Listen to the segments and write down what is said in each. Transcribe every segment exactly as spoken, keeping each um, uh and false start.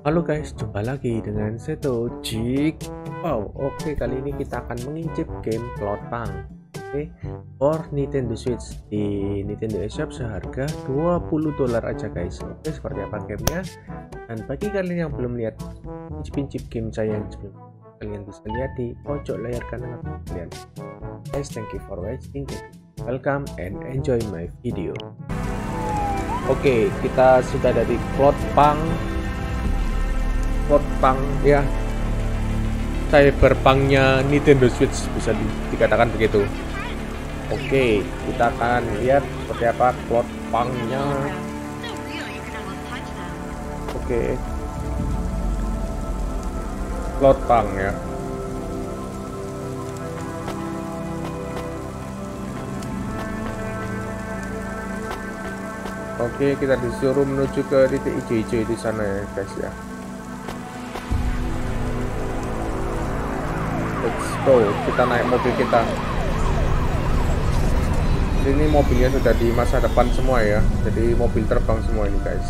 Halo guys, jumpa lagi dengan zetochickpaw. Oke, kali ini kita akan mengicip game Cloudpunk, oke, for Nintendo Switch di Nintendo eshop seharga dua puluh dolar aja guys. Oke, seperti apa gamenya? Dan bagi kalian yang belum lihat incip-incip game saya yang sebelumnya, kalian bisa lihat di pojok layar kanan kalian. Guys, thank you for watching. Welcome and enjoy my video. Oke, kita sudah ada di Cloudpunk. Pang ya, cyberpunknya Nintendo Switch bisa dikatakan begitu. Oke, kita akan lihat seperti apa Cloudpunknya. Oke, Cloudpunk ya. Oke, kita disuruh menuju ke titik hijau-hijau di sana ya guys ya. Let's go, kita naik mobil kita. Ini mobilnya sudah di masa depan semua ya, jadi mobil terbang semua ini guys.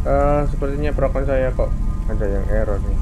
Uh, sepertinya program saya kok ada yang error nih.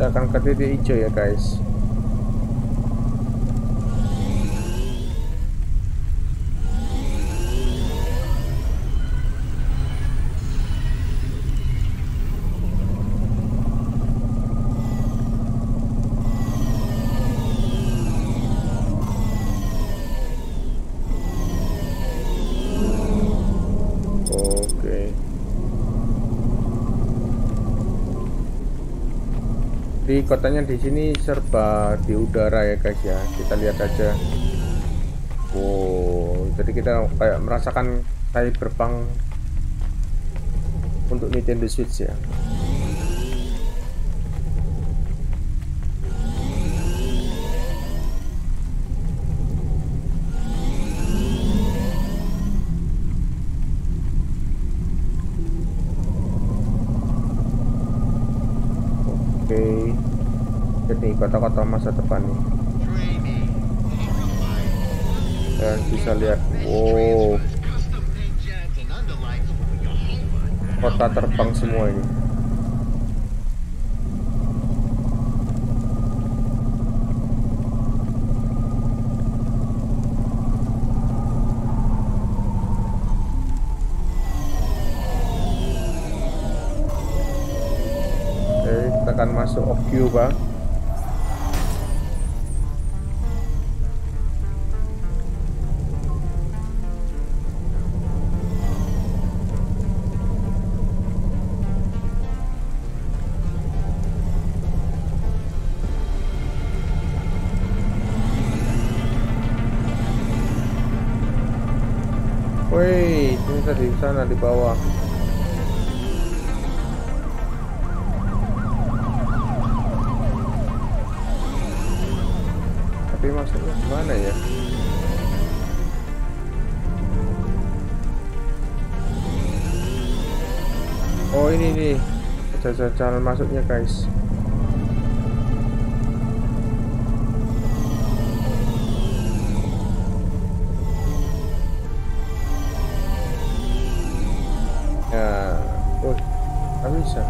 Kita akan ke titik hijau ya guys. Di kotanya di sini serba di udara ya guys ya. Kita lihat aja. Wow, jadi kita kayak merasakan cyberpunk untuk Nintendo Switch ya. Jadi kota-kota masa depan nih, dan bisa lihat, wow, kota terbang semua ini. Oke, kita akan masuk Cuba. Woi, ini tadi di sana di bawah. tapi maksudnya gimana ya? Oh ini nih jalan masuknya guys. Nah, oh, nggak bisa.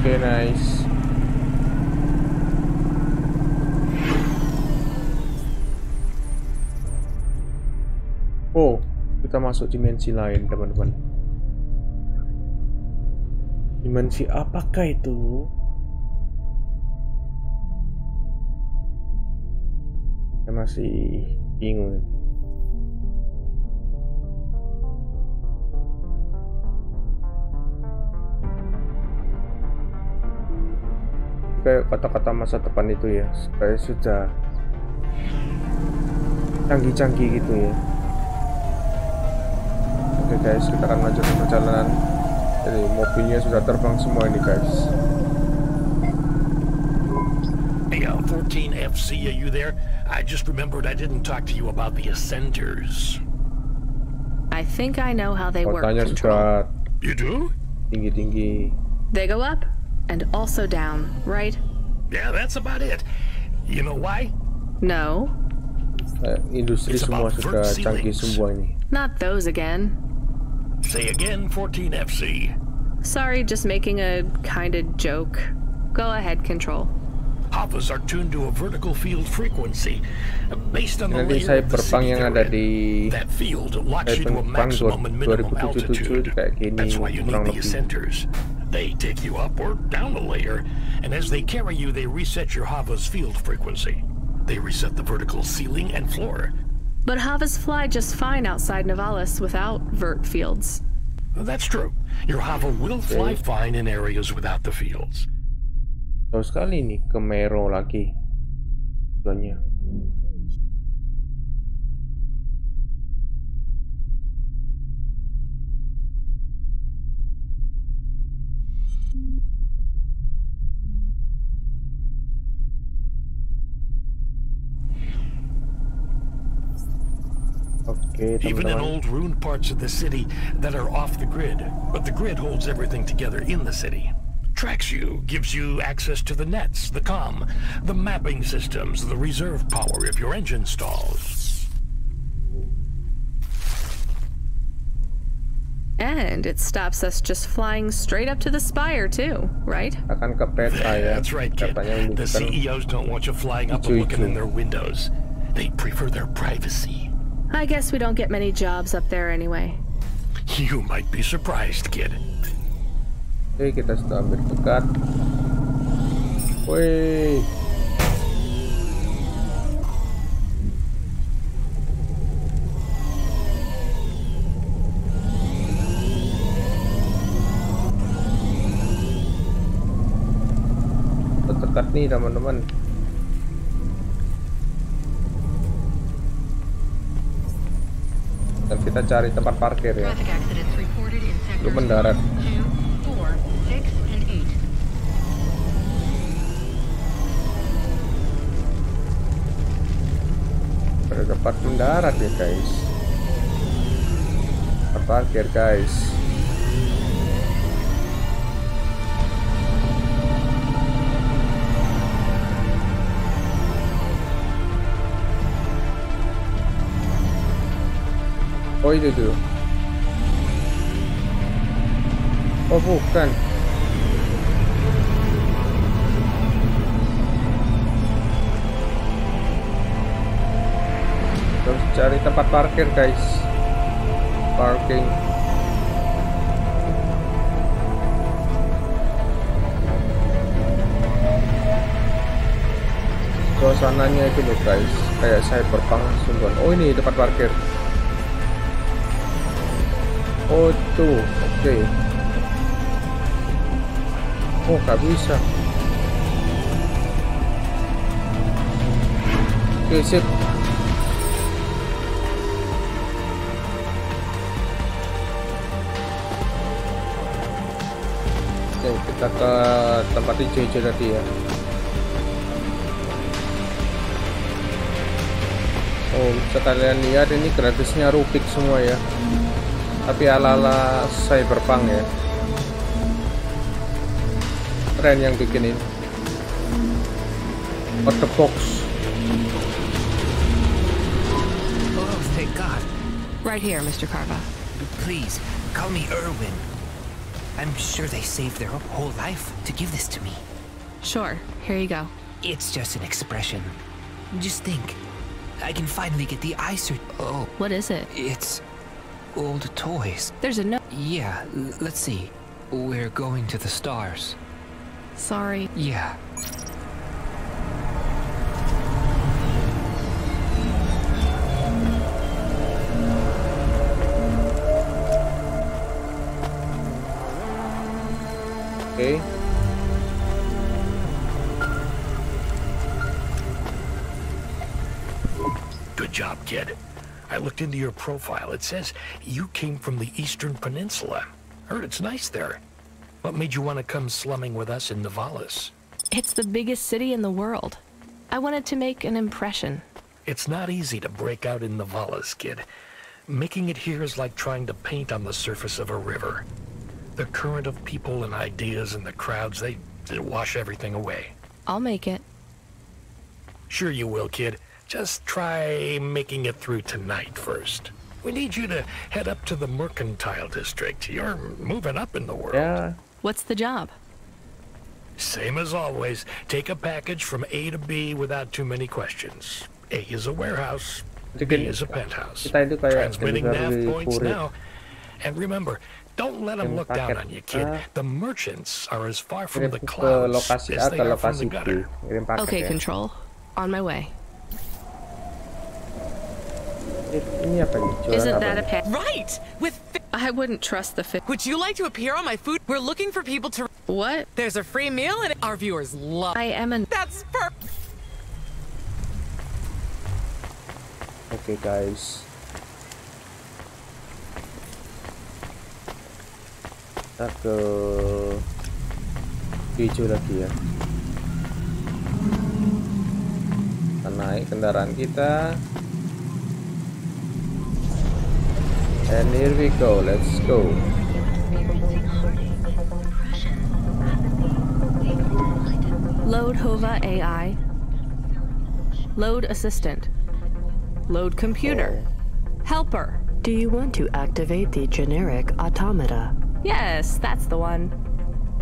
Okay, nice. Oh, kita masuk dimensi lain, teman-teman. Dimensi apakah itu? Saya masih bingung. Kayak kata-kata masa depan itu ya, kayak sudah canggih-canggih gitu ya. Oke guys, kita akan lanjutkan perjalanan. Jadi mobilnya sudah terbang semua ini guys. Hey, fourteen F C, are you there? I just remembered I didn't talk to you about the ascenders. I think I know how they work. Kotanya sudah you do? Tinggi-tinggi. They go up and also down, right? Yeah, that's about it. You know why? No. Industri semua sudah canggih semua ini. Not those again. Say again, fourteen F C. Sorry, just making a kind of joke. Go ahead, Control. Havas are tuned to a vertical field frequency based on the layer of the C D. That field locks you to a maximum and minimum altitude. That's why you need the ascenders. They take you up or down a layer, and as they carry you, they reset your Hava's field frequency. They reset the vertical ceiling and floor. But Havas fly just fine outside Novalis without vert fields. That's true. Your Hava will fly fine in areas without the fields. Terus sekali nih ke Mero lagi. Banyak. Even in old ruined parts of the city that are off the grid, but the grid holds everything together in the city. Tracks you, gives you access to the nets, the comm, the mapping systems, the reserve power if your engine stalls. And it stops us just flying straight up to the spire too, right? That's right, kid. The C E Os don't want you flying up and looking in their windows. They prefer their privacy. I guess we don't get many jobs up there anyway. You might be surprised, kid. Hey, kita sudah hampir dekat. Woi. Dekat nih, teman-teman. Dan kita cari tempat parkir ya. Lu mendarat. Ada tempat mendarat ya guys. Tempat parkir guys. What do you do? Oh, oh, thanks. Terus cari tempat parkir, guys. Parking. Suasananya itu loh, guys. Kayak Cyberpunk Sumban. Oh, ini tempat parkir. Oh, tuh. Oke. Okay. Oh, gak bisa. Oke, sip. Oke, kita ke tempat hijau-hijau tadi ya. Oh, bisa kalian lihat ini gratisnya Rubik semua ya. Tapi ala-ala Cyberpunk ya. Keren yang bikinin orthopoxy. Oh, thank God! Right here, Mister Carva. Please call me Irwin. I'm sure they saved their whole life to give this to me. Sure, here you go. It's just an expression. Just think, I can finally get the eye sur- Oh, what is it? It's old toys. There's a note. Yeah, let's see. We're going to the stars. Sorry. Yeah. Okay. Good job, kid. I looked into your profile. It says you came from the Eastern Peninsula. Heard it's nice there. What made you want to come slumming with us in Novalis? It's the biggest city in the world. I wanted to make an impression. It's not easy to break out in Novalis, kid. Making it here is like trying to paint on the surface of a river. The current of people and ideas and the crowds, they, they wash everything away. I'll make it. Sure you will, kid. Just try making it through tonight first. We need you to head up to the mercantile district. You're moving up in the world. Yeah. What's the job? Same as always. Take a package from A to B without too many questions. A is a warehouse. B is a penthouse. Transmitting nav points now. And remember, don't let them look down on you, kid. The merchants are as far from the clouds as they are from the gutter. Okay, Control. On my way. Isn't that a pet? Right! With fi I wouldn't trust the fish. Would you like to appear on my food? We're looking for people to- What? There's a free meal and our viewers love- I am an- That's per- Okay, guys. Kita ke... hijau lagi ya. Kita naik kendaraan kita. And here we go, let's go. Load Hava A I. Load assistant. Load computer. Oh. Helper. Do you want to activate the generic automata? Yes, that's the one.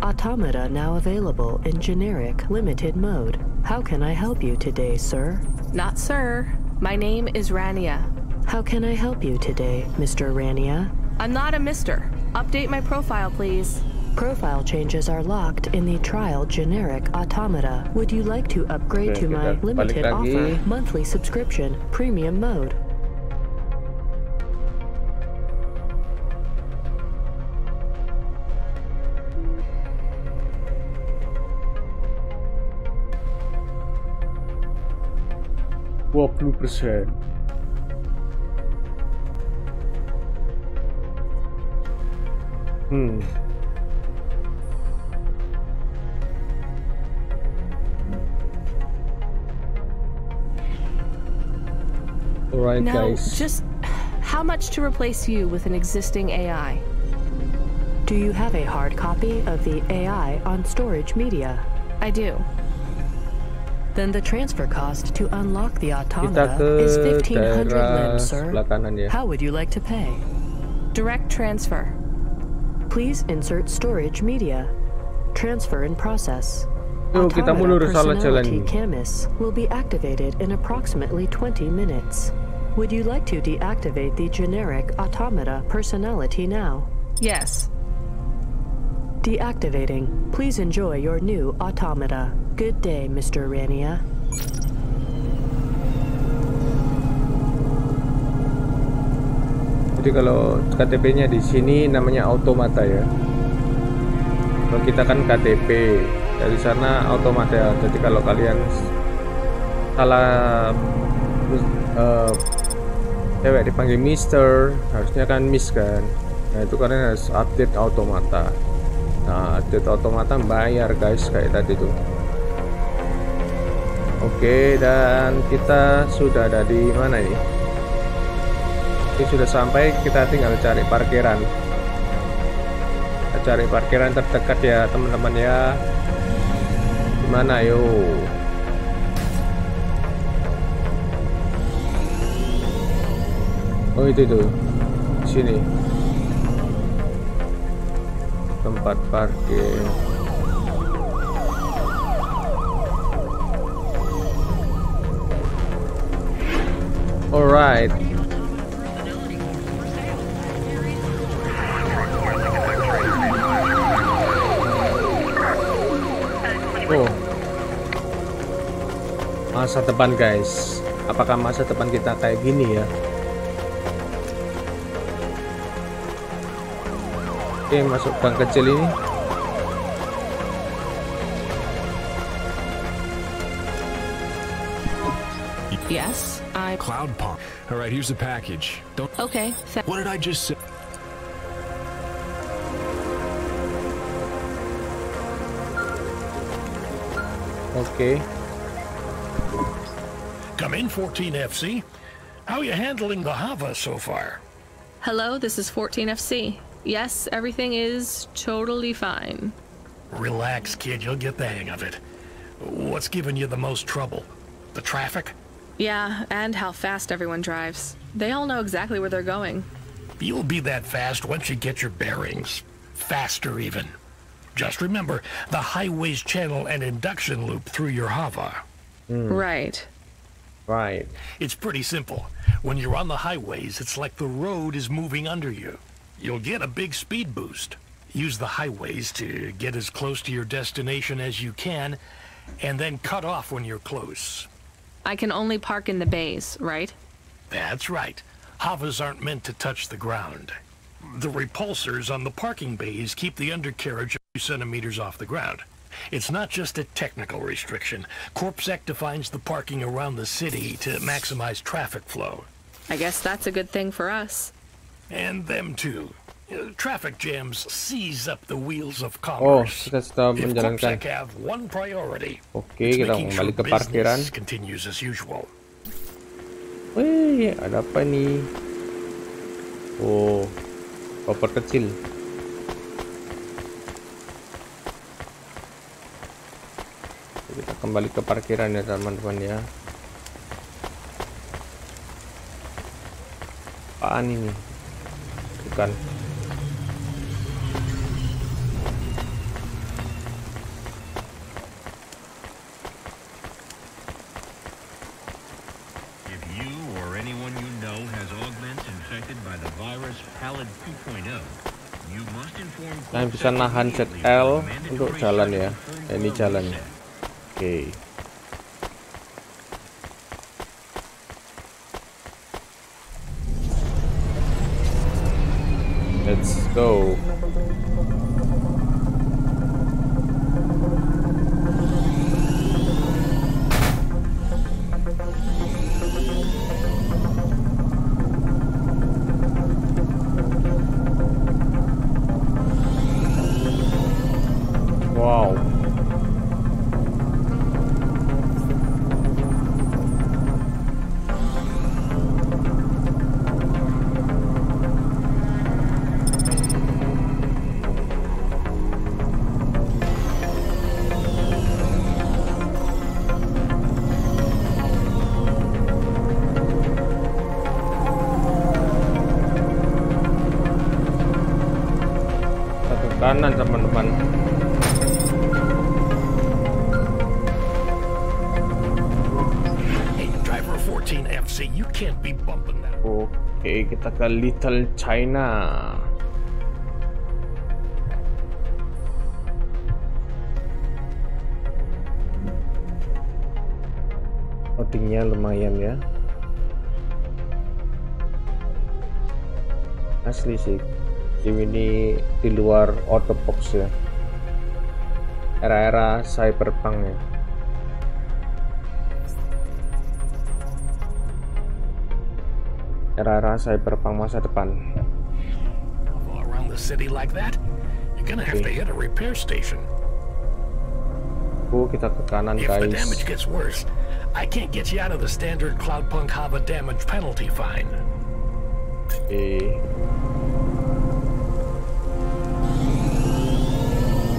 Automata now available in generic limited mode. How can I help you today, sir? Not sir. My name is Rania. How can I help you today, Mister Rania? I'm not a mister. Update my profile, please. Profile changes are locked in the trial generic automata. Would you like to upgrade okay, to my limited offer, monthly subscription, premium mode? What twenty percent? Hmm. All right, now, guys. Just how much to replace you with an existing A I? Do you have a hard copy of the A I on storage media? I do. then the transfer cost to unlock the automata is fifteen hundred lem, sir. How would you like to pay? Direct transfer. Please insert storage media. Transfer in process. Automata personality Camus will be activated in approximately twenty minutes. Would you like to deactivate the generic automata personality now? Yes. Deactivating. Please enjoy your new automata. Good day, Mister Rania. Jadi kalau K T P-nya di sini namanya automata ya. Kalau kita kan K T P dari sana automata. Jadi kalau kalian salah uh, cewek dipanggil Mister, harusnya kan Miss kan. Nah itu karena harus update automata. Nah update automata bayar guys kayak tadi tuh. Oke, dan kita sudah ada di mana ini? Ini sudah sampai, kita tinggal cari parkiran. Cari parkiran terdekat ya teman-teman ya. Gimana yo? Oh itu tuh, sini tempat parkir. Alright. Oh, masa depan guys, apakah masa depan kita kayak gini ya? Oke, masuk gang kecil ini. Yes, I. Cloudpunk. All right, here's the package. Don't. Okay. What did I just say? Okay. Come in, fourteen F C. How are you handling the Hava so far? Hello, this is fourteen F C. Yes, everything is totally fine. Relax, kid. You'll get the hang of it. What's giving you the most trouble? The traffic? Yeah, and how fast everyone drives. They all know exactly where they're going. You'll be that fast once you get your bearings. Faster, even. Just remember the highways channel and induction loop through your Hava. Mm. Right. Right. It's pretty simple. When you're on the highways, it's like the road is moving under you. You'll get a big speed boost. Use the highways to get as close to your destination as you can, and then cut off when you're close. I can only park in the bays, right? That's right. Havas aren't meant to touch the ground. The repulsors on the parking bays keep the undercarriage a few centimeters off the ground. It's not just a technical restriction. Corpsec defines the parking around the city to maximize traffic flow. I guess that's a good thing for us. And them too. Traffic jams seize up the wheels of commerce. Oh, if Corpsec have one priority, okay, it's making sure business continues as usual. Wih, ada apa nih? Oh, koper kecil. Kita kembali ke parkiran ya teman-teman ya. Apaan ini? Bukan. Nah, bisa nahan Z L untuk jalan ya. Nah, ini jalan. Oke. Okay. Let's go. kanan teman-teman. Oke, kita ke Little China. Outingnya lumayan ya. Asli sih. Game ini di luar orthopox ya. Era-era cyberpunk ya. Era-era cyberpunk masa depan. Oh, kita ke kanan guys. I can't get you out of the standard Cloudpunk Hava damage penalty fine. Okay.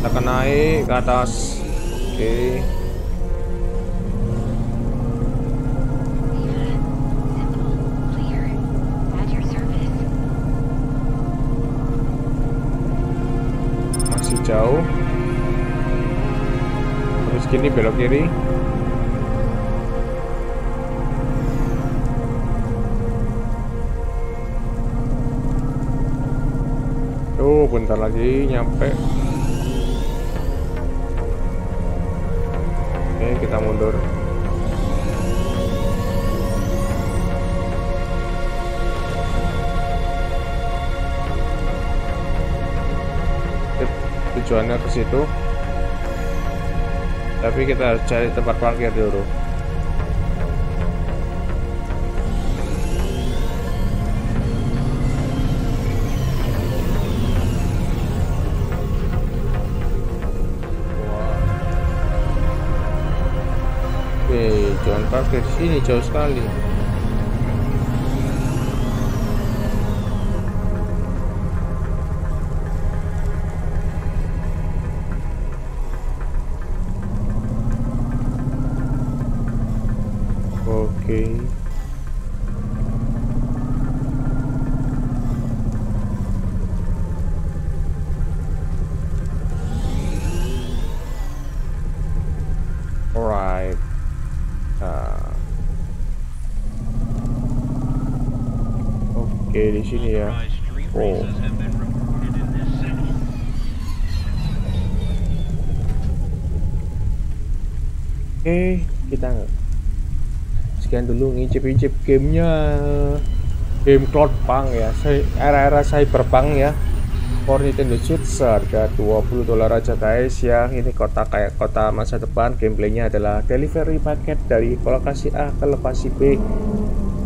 Kita akan naik ke atas. Okay. Masih jauh. Terus gini belok kiri. Oh, bentar lagi nyampe. Oke, kita mundur. Tujuannya ke situ. Tapi kita harus cari tempat parkir dulu. Jangan parkir sini, jauh sekali. Oke. Alright. Nah. Oke, di sini ya. Oh. Oke, kita sekian dulu ngicip-ngicip gamenya, game Cloudpunk ya, era-era cyberpunk ya, for Nintendo Switch harga dua puluh dolar aja guys ya. Ini kota kayak kota masa depan. Gameplaynya adalah delivery paket dari lokasi A ke lokasi B,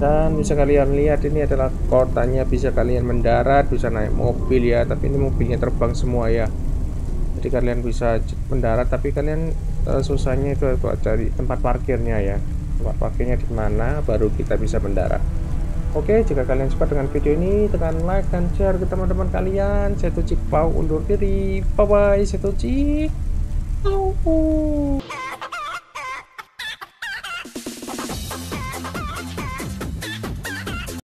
dan bisa kalian lihat ini adalah kotanya. Bisa kalian mendarat, bisa naik mobil ya, tapi ini mobilnya terbang semua ya. Jadi kalian bisa mendarat, tapi kalian uh, susahnya itu cari tempat parkirnya ya, tempat parkirnya di mana baru kita bisa mendarat. Oke, jika kalian suka dengan video ini, tekan like dan share ke teman-teman kalian. Zetochickpaw undur diri. Bye bye, Zetochickpaw.